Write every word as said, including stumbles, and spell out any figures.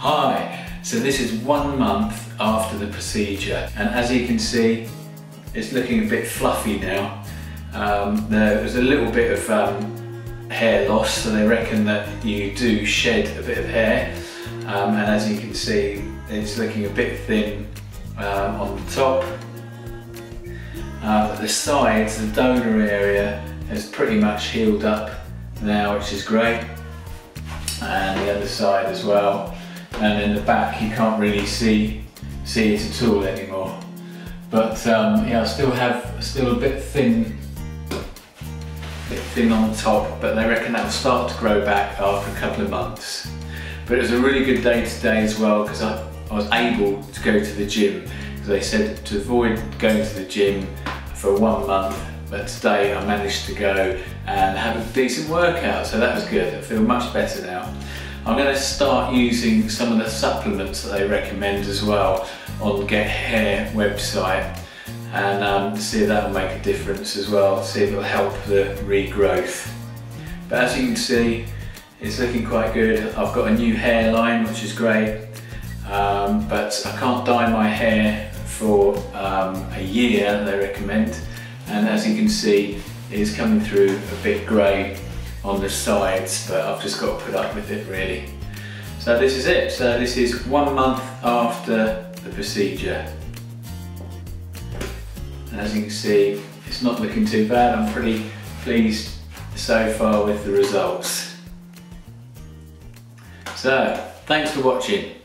Hi! So this is one month after the procedure, and as you can see, it's looking a bit fluffy now. Um, there was a little bit of um, hair loss, so they reckon that you do shed a bit of hair, um, and as you can see, it's looking a bit thin um, on the top. Uh, the sides, the donor area, has pretty much healed up now, which is great, and the other side as well. And in the back, you can't really see see it at all anymore. But um, yeah, I still have still a bit thin, bit thin on top. But they reckon that will start to grow back after a couple of months. But it was a really good day today as well, because I, I was able to go to the gym. Because they said to avoid going to the gym for one month. But today I managed to go and have a decent workout, so that was good. I feel much better now. I'm going to start using some of the supplements that they recommend as well on Get Hair website, and um, see if that will make a difference as well, see if it will help the regrowth. But as you can see, it's looking quite good. I've got a new hairline, which is great, um, but I can't dye my hair for um, a year, they recommend. And as you can see, it is coming through a bit grey on the sides, but I've just got to put up with it really. So this is it. So this is one month after the procedure. And as you can see, it's not looking too bad. I'm pretty pleased so far with the results. So, thanks for watching.